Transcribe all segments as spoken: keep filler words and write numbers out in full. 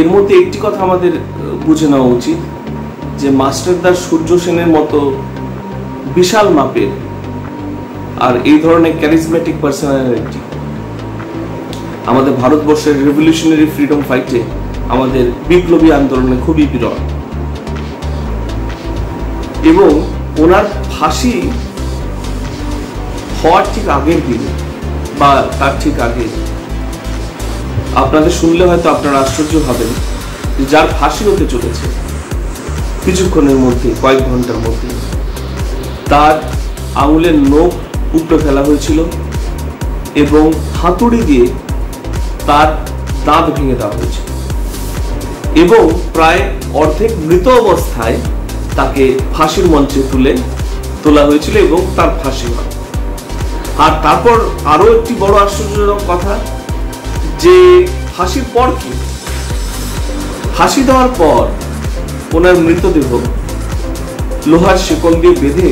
এর মধ্যে একটি কথা আমাদের বুঝে নেওয়া উচিত যে মাস্টারদা সূর্য সেনের মতো বিশাল মাপের আর এই ধরনের ক্যারিজম্যাটিক পার্সোনালিটি আমাদের ভারতবর্ষের রেভলিউশনারি ফ্রিডম ফাইটে, আমাদের বিপ্লবী আন্দোলনে খুবই বিরল। এবং ওনার ফাঁসি হওয়ার ঠিক আগের দিন বা তার ঠিক আগে, আপনাদের শুনলে হয়তো আপনারা আশ্চর্য হবেন যার ফাঁসি হতে চলেছে কিছুক্ষণের মধ্যে, কয়েক ঘন্টার মধ্যে, তার আঙুলের নখ উপড়ে ফেলা হয়েছিল এবং হাতুড়ি দিয়ে তার দাঁত ভেঙে দেওয়া হয়েছিল এবং প্রায় অর্ধেক মৃত অবস্থায় তাকে ফাঁসির মঞ্চে তুলে তোলা হয়েছিল এবং তার ফাঁসি হয়। আর তারপর আরও একটি বড় আশ্চর্যজনক কথা যে ফাঁসির পর কি ফাঁসি দেওয়ার পর ওনার মৃতদেহ লোহার শিকল দিয়ে বেঁধে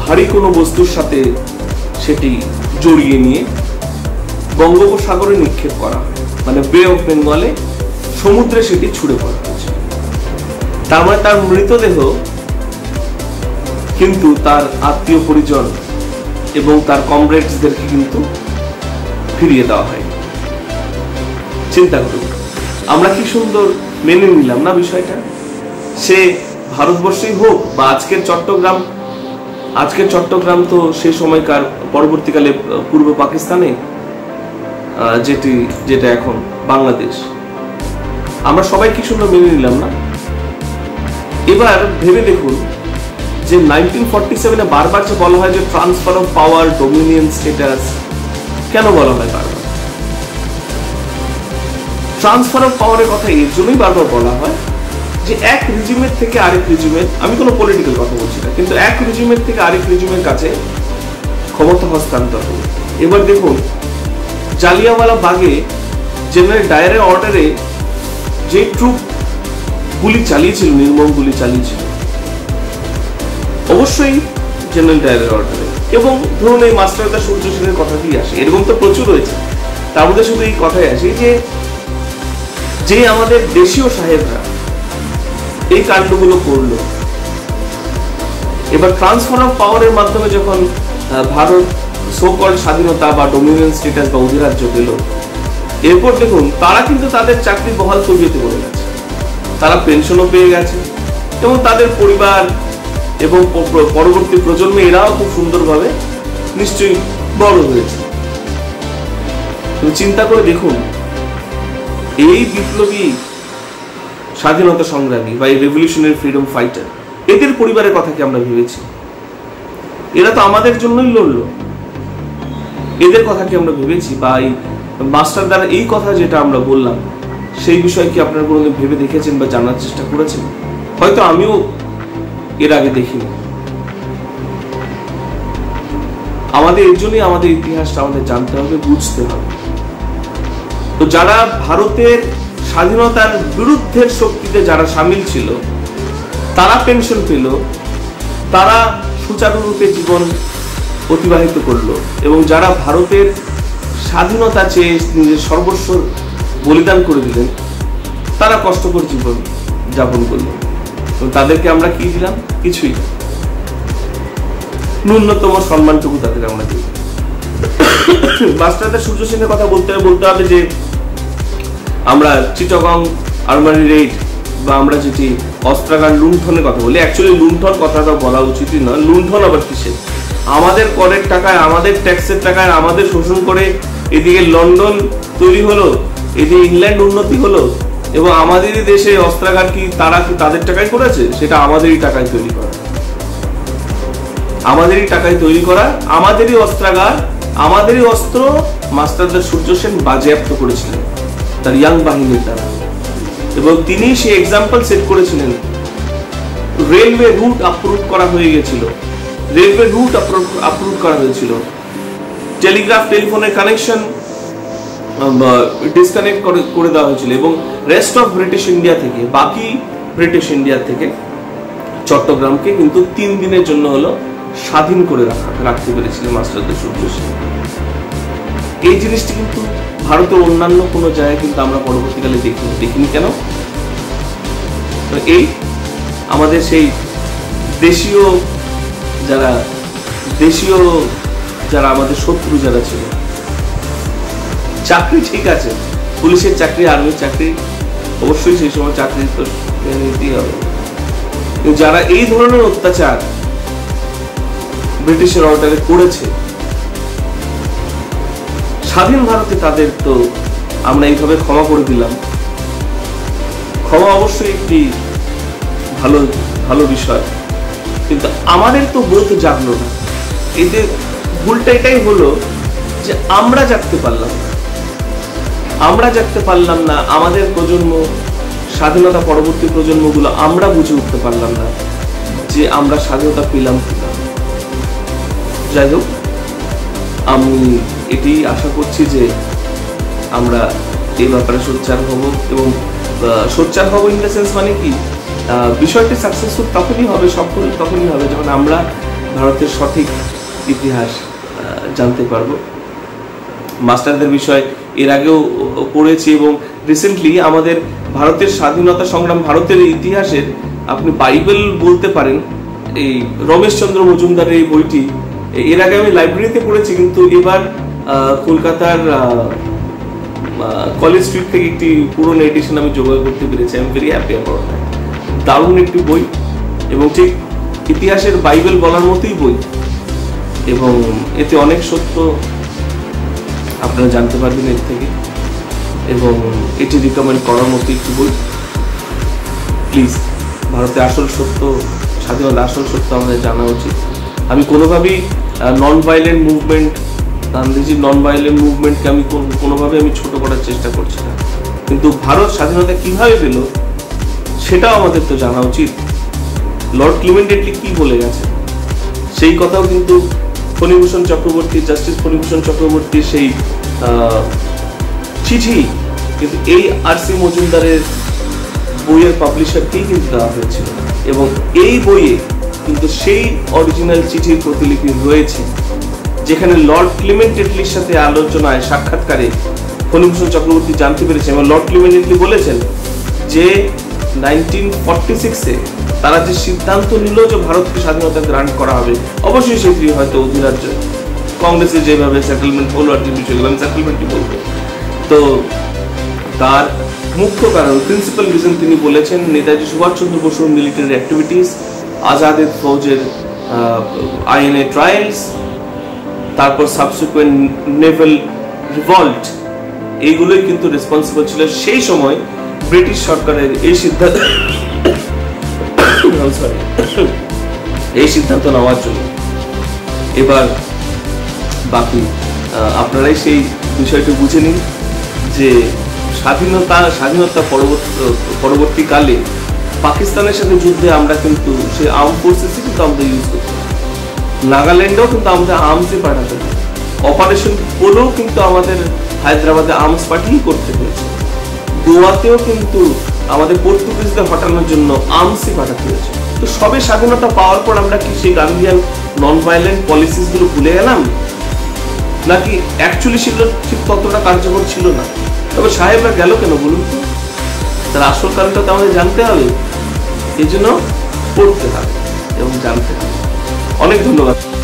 ভারী কোনো বস্তুর সাথে সেটি জড়িয়ে নিয়ে বঙ্গোপসাগরে নিক্ষেপ করা হয়, মানে বে অফ বেঙ্গলে সমুদ্রে সেটি ছুড়ে পড়া হয়েছে। তার মানে তার মৃতদেহ কিন্তু তার আত্মীয় পরিজন এবং তার কমরেডসদেরকে কিন্তু ফিরিয়ে দেওয়া হয়। চিন্তা করুন, আমরা কি সুন্দর মেনে নিলাম না বিষয়টা। সে ভারতবর্ষেই হোক বা আজকের চট্টগ্রাম, আজকের চট্টগ্রাম তো সেই সময়কার, পরবর্তীকালে পূর্ব পাকিস্তানে যেটি যেটা এখন বাংলাদেশ, আমরা সবাই কি সুন্দর মেনে নিলাম না। এবার ভেবে দেখুন যে নাইনটিন ফর্টি সেভেনে বারবার যে বলা হয় যে transfer of power, dominion status, কেন বলা হয় বারবার ট্রান্সফার অফ পাওয়ারের কথা? এর জন্যই বারবার বলা হয় যে এক রিজিমের থেকে আরেক রিজিমের, আমি কোনো পলিটিক্যাল কথা বলছি না, কিন্তু এক রিজিমের থেকে আরেক রিজিমের কাছে ক্ষমতা হস্তান্তর। এবার দেখুন জালিয়াওয়ালা বাগে জেনারেল ডায়ারের অর্ডারে যে ট্রুপ গুলি চালিয়েছিল, নির্মম গুলি চালিয়েছিল, অবশ্যই জেনারেল ডায়ারের অর্ডারে। এবং ধরুন এই মাস্টারদা সূর্য সেনের কথা দিয়ে আসে, এরকম তো প্রচুর রয়েছে। তার মধ্যে শুধু এই কথাই আসে যে যে আমাদের দেশীয় সাহেবরা এই কাণ্ডগুলো করলো। এবার ট্রান্সফার অফ পাওয়ারের মাধ্যমে যখন ভারত সোকল স্বাধীনতা বা ডোমিনিয়ন স্টেটাস বা অধিরাজ্য পেল, এরপর দেখুন তারা কিন্তু তাদের চাকরি বহাল তবিয়তে বলে গেছে, তারা পেনশনও পেয়ে গেছে এবং তাদের পরিবার এবং পরবর্তী প্রজন্মে এরাও খুব সুন্দরভাবে নিশ্চয়ই বড় হয়েছে। চিন্তা করে দেখুন এই বিপ্লবী স্বাধীনতা সংগ্রামী বা এই রেভলিউশনারি ফ্রিডম ফাইটার, এদের পরিবারের কথা কি আমরা ভেবেছি? এরা তো আমাদের জন্যই লড়লো, এদের কথা কি আমরা ভেবেছি? বা এই মাস্টারদার এই কথা যেটা আমরা বললাম সেই বিষয় কি আপনারা কোনোদিন ভেবে দেখেছেন বা জানার চেষ্টা করেছেন? হয়তো আমিও এর আগে দেখিনি। আমাদের এর জন্যই আমাদের ইতিহাসটা আমাদের জানতে হবে, বুঝতে হবে। তো যারা ভারতের স্বাধীনতার বিরুদ্ধের শক্তিতে যারা সামিল ছিল, তারা পেনশন পেল, তারা সুচারুরূপে জীবন অতিবাহিত করলো, এবং যারা ভারতের স্বাধীনতা চেয়ে নিজের সর্বস্ব বলিদান করে দিলেন, তারা কষ্টকর জীবন যাপন করলো। তাদেরকে আমরা কি দিলাম? কিছুই না, ন্যূনতম সম্মানটুকু তাদের আমরা দিলাম। মাস্টারদা সূর্য সেনের কথা বলতে বলতে হবে যে আমরা চিটাগং আর্মারি রেড বা আমরা যেটি অস্ত্রাগার লুণ্ঠনের কথা বলি, অ্যাকচুয়ালি লুণ্ঠন কথাটা বলা উচিতই নয়। লুণ্ঠন আবার কিসের? আমাদের করের টাকায়, আমাদের ট্যাক্সের টাকায়, আমাদের শোষণ করে এদিকে লন্ডন তৈরি হলো, এদিকে ইংল্যান্ড উন্নতি হলো, এবং আমাদেরই দেশে অস্ত্রাগার কি তারা কি তাদের টাকায় করেছে? সেটা আমাদেরই টাকায় তৈরি করা, আমাদেরই টাকায় তৈরি করা, আমাদেরই অস্ত্রাগার, আমাদেরই অস্ত্র মাস্টারদা সূর্য সেন বাজেয়াপ্ত করেছিলেন তার ইয়াং বাহিনীর দ্বারা, এবং তিনি সেই এক্সাম্পল সেট করেছিলেন। রেলওয়ে রুট আপ্রুভ করা হয়ে গেছিল, রেলওয়ে রুট আপ্রুভ করা হয়েছিল, টেলিগ্রাফ টেলিফোনের কানেকশন ডিসকানেক্ট করে দেওয়া হয়েছিল, এবং রেস্ট অফ ব্রিটিশ ইন্ডিয়া থেকে, বাকি ব্রিটিশ ইন্ডিয়া থেকে চট্টগ্রামকে কিন্তু তিন দিনের জন্য হলো স্বাধীন করে রাখা রাখতে পেরেছিলেন মাস্টারদা সূর্য সেন। এই জিনিসটি কিন্তু ভারতের অন্যান্য কোনো জায়গায় কিন্তু আমরা পরবর্তীকালে দেখিনি। কেন? এই আমাদের সেই দেশীয় যারা দেশীয় যারা আমাদের শত্রু যারা ছিল, চাকরি ঠিক আছে, পুলিশের চাকরি, আর্মির চাকরি, অবশ্যই সেই সময় চাকরি তো নিতেই হবে, কিন্তু যারা এই ধরনের অত্যাচার ব্রিটিশের অর্ডারে করেছে স্বাধীন ভারতে, তাদের তো আমরা এইভাবে ক্ষমা করে দিলাম। ক্ষমা অবশ্যই একটি ভালো ভালো বিষয়, কিন্তু আমাদের তো বোধ জাগলো না। এতে ভুলটা এটাই হলো যে আমরা জাগতে পারলাম না, আমরা জাগতে পারলাম না আমাদের প্রজন্ম, স্বাধীনতা পরবর্তী প্রজন্মগুলো আমরা বুঝে উঠতে পারলাম না যে আমরা স্বাধীনতা পেলাম কিনা। যাই হোক, আমি এটি আশা করছি যে আমরা এই ব্যাপারে সোচ্চার হব, এবং সোচ্চার হব ইন দ্য সেন্স মানে কি, বিষয়টি সাকসেসফুল তখনই হবে, সফল তখনই হবে যখন আমরা ভারতের সঠিক ইতিহাস জানতে পারব। মাস্টারদের বিষয় এর আগেও পড়েছি, এবং রিসেন্টলি আমাদের ভারতের স্বাধীনতা সংগ্রাম, ভারতের ইতিহাসের আপনি বাইবেল বলতে পারেন এই রমেশচন্দ্র মজুমদারের এই বইটি। এর আগে আমি লাইব্রেরিতে পড়েছি, কিন্তু এবার কলকাতার কলেজ স্ট্রিট থেকে একটি পুরনো এডিশন আমি জোগাড় করতে পেরেছি। আমি ভেরি হ্যাপি অ্যাবাউট দ্যাট। দারুণ একটি বই, এবং ঠিক ইতিহাসের বাইবেল বলার মতোই বই, এবং এতে অনেক সত্য আপনারা জানতে পারবেন এর থেকে, এবং এটি রিকমেন্ড করার মতো একটি বই। প্লিজ, ভারতের আসল সত্য, স্বাধীনতার আসল সত্য আমাদের জানা উচিত। আমি কোনোভাবেই নন ভায়োলেন্ট মুভমেন্ট, গান্ধীজির নন ভায়োলেন্ট মুভমেন্টকে আমি কোনোভাবে আমি ছোটো করার চেষ্টা করছি না, কিন্তু ভারত স্বাধীনতা কীভাবে পেল সেটাও আমাদের তো জানা উচিত। লর্ড ক্লিমেন্ট অ্যাটলি কী বলে গেছে সেই কথাও কিন্তু ফণিভূষণ চক্রবর্তী, জাস্টিস ফণিভূষণ চক্রবর্তীর সেই চিঠি কিন্তু এই আর সি মজুমদারের বইয়ের পাবলিশারকেই কিন্তু দেওয়া হয়েছিল, এবং এই বইয়ে কিন্তু সেই অরিজিনাল চিঠির প্রতিলিপি রয়েছে যেখানে লর্ড ক্লিমেন্ট অ্যাটলির সাথে আলোচনায়, সাক্ষাৎকারে ফণিভূষণ চক্রবর্তী জানতে পেরেছেন, এবং লর্ড ক্লিমেন্ট অ্যাটলি বলেছেন যে নাইনটিন ফর্টি সিক্সে তারা যে সিদ্ধান্ত নিল যে ভারতকে স্বাধীনতা গ্রান্ট করা হবে, অবশ্যই সেটি হয়তো অধিরাজ্য কংগ্রেসের যেভাবে সেটেলমেন্ট হলো আর যে বিষয়গুলো আমি সেটেলমেন্টই বলব, তো তার মুখ্য কারণ, প্রিন্সিপাল রিজন তিনি বলেছেন নেতাজি সুভাষচন্দ্র বসুর মিলিটারি অ্যাক্টিভিটিস, আজাদ হিন্দ ফৌজের আইএনএ ট্রায়ালস, তারপর সাবসিকুয়েন্ট নেভাল রিভল্ট, এইগুলোই কিন্তু রেসপন্সিবল ছিল সেই সময় ব্রিটিশ সরকারের এই সিদ্ধান্ত এই সিদ্ধান্ত নেওয়ার জন্য। এবার বাকি আপনারাই সেই বিষয়টি বুঝে নিন যে স্বাধীনতা স্বাধীনতা পরবর্তীকালে পাকিস্তানের সাথে যুদ্ধে আমরা কিন্তু সেই আর্ম ফোর্সেসই কিন্তু আমরা ইউজ করতে পারি, নাগাল্যান্ডেও কিন্তু আমাদের আর্মসই পাঠাতে পারি, অপারেশন পোলোও কিন্তু আমাদের হায়দ্রাবাদে আর্মস পাঠিয়েই করতে হয়েছে, গোয়াতেও কিন্তু আমাদের পর্তুগিজদের হটানোর জন্য আর্মসই পাঠাতে হয়েছে। তো সবে স্বাধীনতা পাওয়ার পর আমরা কি সেই গান্ধীয়ান নন ভায়োলেন্ট পলিসিসগুলো ভুলে গেলাম, নাকি অ্যাকচুয়ালি সেগুলো ঠিক ততটা কার্যকর ছিল না? তবে সাহেবরা গেল কেন বলুন তো? তার আসল কারণটা তো আমাদের জানতে হবে, এই জন্য পড়তে হবে এবং জানতে হবে। অনেক ধন্যবাদ।